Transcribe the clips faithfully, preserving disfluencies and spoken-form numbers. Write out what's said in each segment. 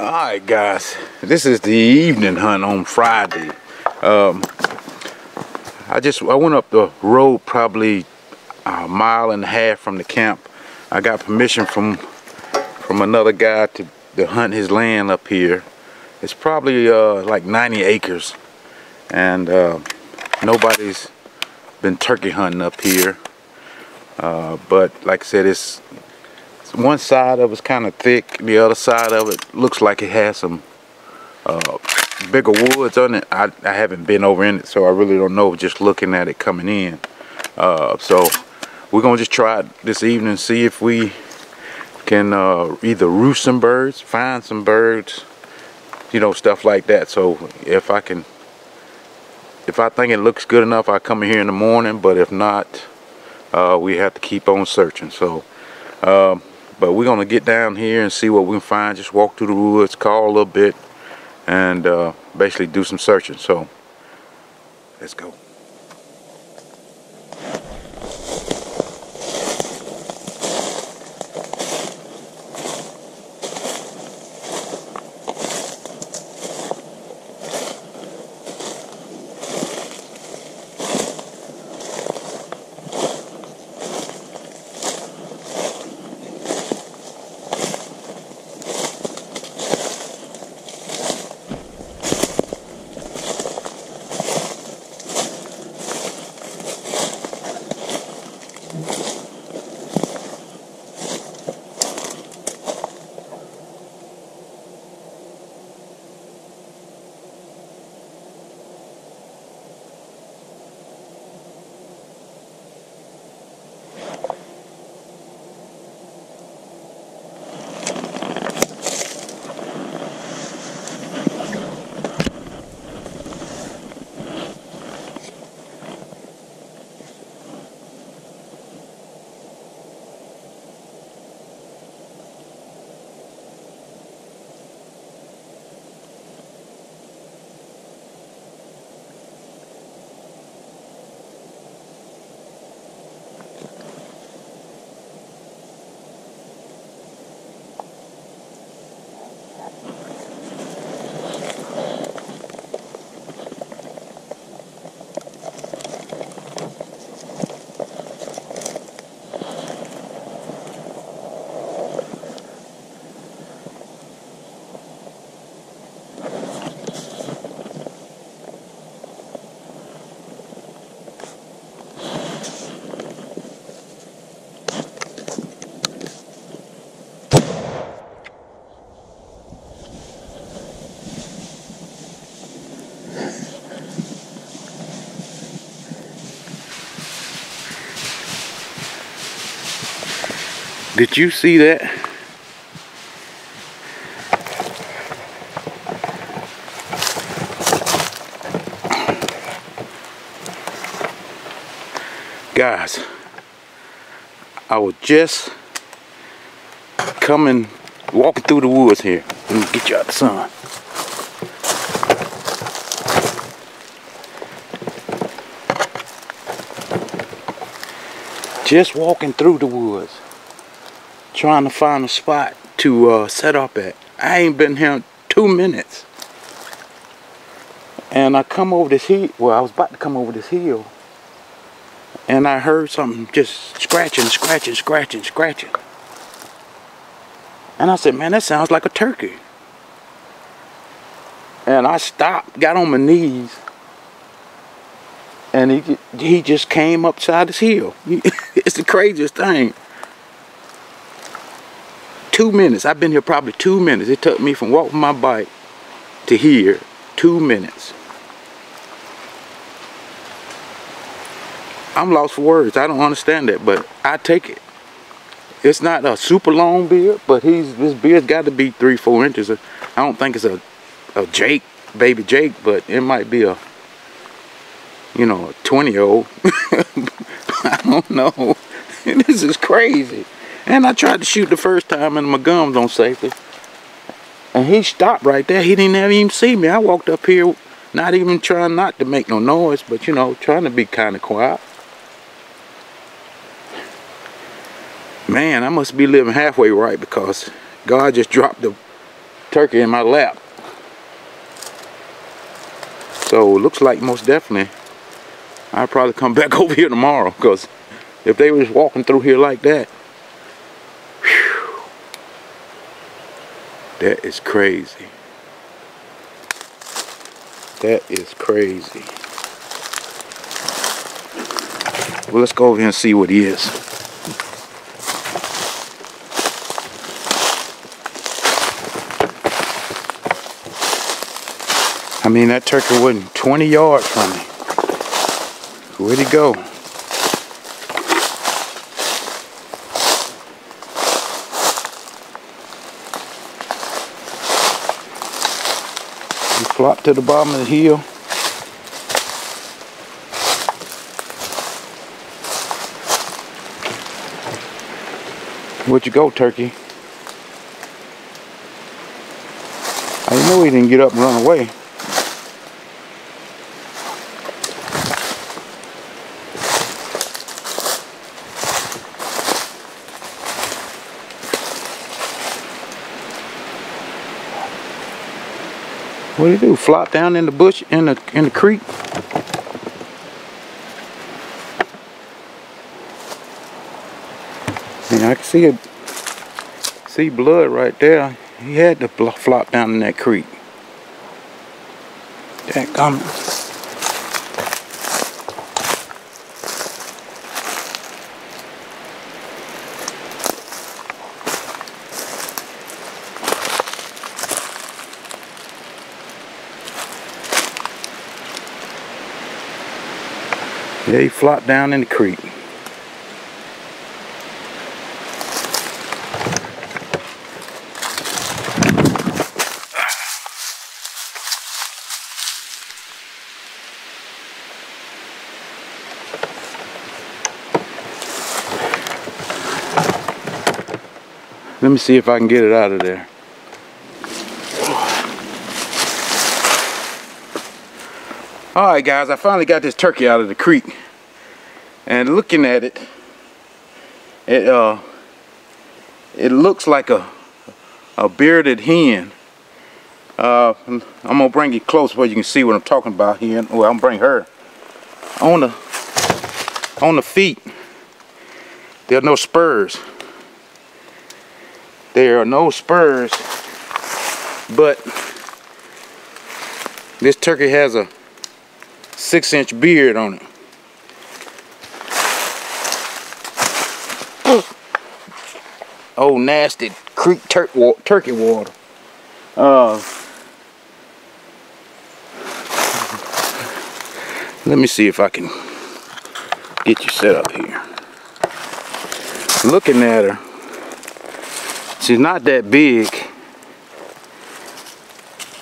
Alright guys, this is the evening hunt on Friday. Um, I just I went up the road probably a mile and a half from the camp. I got permission from from another guy to, to hunt his land up here. It's probably uh, like ninety acres, and uh, nobody's been turkey hunting up here. Uh, but like I said, it's one side of it's kind of thick, the other side of it looks like it has some uh, bigger woods on it. I, I haven't been over in it, so I really don't know, just looking at it coming in. Uh, so we're going to just try it this evening, see if we can uh, either roost some birds, find some birds, you know, stuff like that. So if I can, if I think it looks good enough, I'll come in here in the morning, but if not, uh, we have to keep on searching. So um, but we're gonna get down here and see what we can find. Just walk through the woods, call a little bit, and uh, basically do some searching. So let's go. Did you see that? Guys, I was just coming, walking through the woods here. Let me get you out the sun. Just walking through the woods, trying to find a spot to uh, set up at. I ain't been here two minutes. And I come over this hill, well I was about to come over this hill, and I heard something just scratching, scratching, scratching, scratching. And I said, man, that sounds like a turkey. And I stopped, got on my knees, and he, he just came upside this hill. It's the craziest thing. Two minutes. I've been here probably two minutes. It took me from walking my bike to here. Two minutes. I'm lost for words. I don't understand that, but I take it. It's not a super long beard, but he's this beard's got to be three, four inches. I don't think it's a a Jake, baby Jake, but it might be a you know a twenty year old. I don't know. This is crazy. And I tried to shoot the first time and my gums on safety. And he stopped right there. He didn't even see me. I walked up here not even trying not to make no noise, but you know, trying to be kind of quiet. Man, I must be living halfway right, because God just dropped the turkey in my lap. So it looks like most definitely I'll probably come back over here tomorrow, because if they was walking through here like that, whew, that is crazy. That is crazy. Well, let's go over here and see what he is. I mean, that turkey wasn't twenty yards from me. Where'd he go? He flopped to the bottom of the hill. Where'd you go, turkey? I know he didn't get up and run away. What do you do? Flop down in the bush, in the in the creek? And I can see it, see blood right there. He had to flop down in that creek. That gum. Yeah, he flopped down in the creek. Let me see if I can get it out of there. Alright guys, I finally got this turkey out of the creek, and looking at it, it uh, it looks like a a bearded hen. Uh, I'm gonna bring it close where you can see what I'm talking about here. Well, I'm gonna bring her on the on the feet. There are no spurs. There are no spurs, but this turkey has a six inch beard on it. Oh, nasty creek tur turkey water. Uh, let me see if I can get you set up here. Looking at her, she's not that big,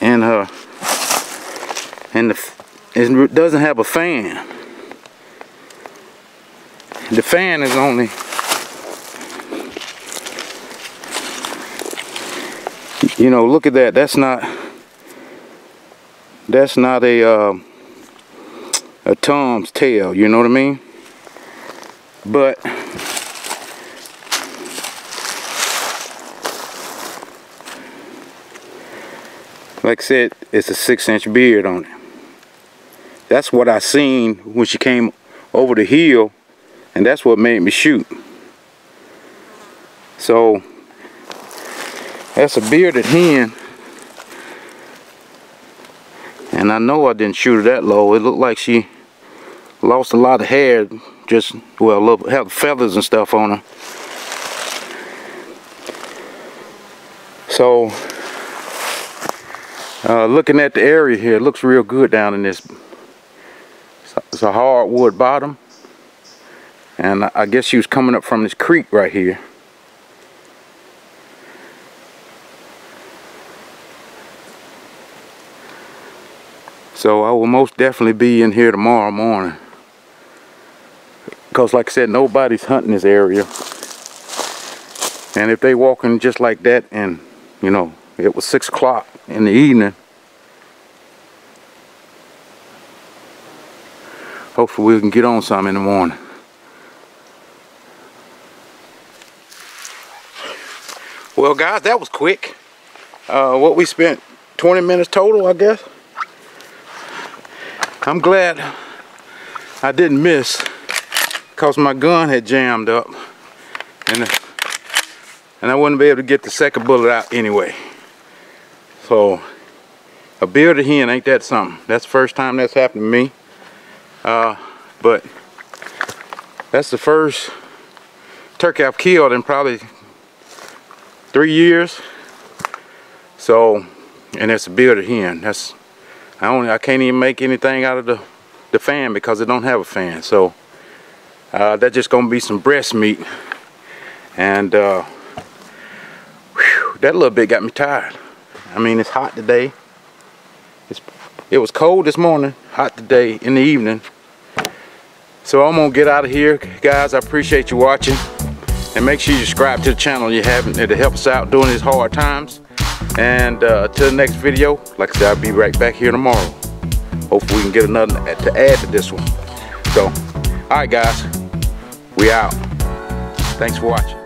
and her and the it doesn't have a fan. The fan is only, you know, look at that. That's not, that's not a uh, a tom's tail, you know what I mean? But like I said, it's a six inch beard on it. That's what I seen when she came over the hill, and that's what made me shoot. So that's a bearded hen, and I know I didn't shoot her that low. It looked like she lost a lot of hair, just, well, little, have feathers and stuff on her. So uh, looking at the area here, it looks real good down in this. It's a hardwood bottom, and I guess she was coming up from this creek right here. So I will most definitely be in here tomorrow morning, because like I said, nobody's hunting this area, and if they walking just like that, and you know, it was six o'clock in the evening, hopefully we can get on some in the morning. Well guys, that was quick. uh, what we spent, twenty minutes total, I guess. I'm glad I didn't miss, because my gun had jammed up, and and I wouldn't be able to get the second bullet out anyway. So a bearded hen, ain't that something? That's the first time that's happened to me. Uh, but that's the first turkey I've killed in probably three years. So, and it's a bearded hen. That's I only I can't even make anything out of the the fan because it don't have a fan. So uh, that's just gonna be some breast meat. And uh, whew, that little bit got me tired. I mean, it's hot today. It's, it was cold this morning, hot today in the evening. So I'm gonna get out of here, guys. I appreciate you watching, and make sure you subscribe to the channel if you haven't. It'll help us out during these hard times. And uh, till the next video, like I said, I'll be right back here tomorrow. Hopefully we can get another to add to this one. So, all right, guys, we out. Thanks for watching.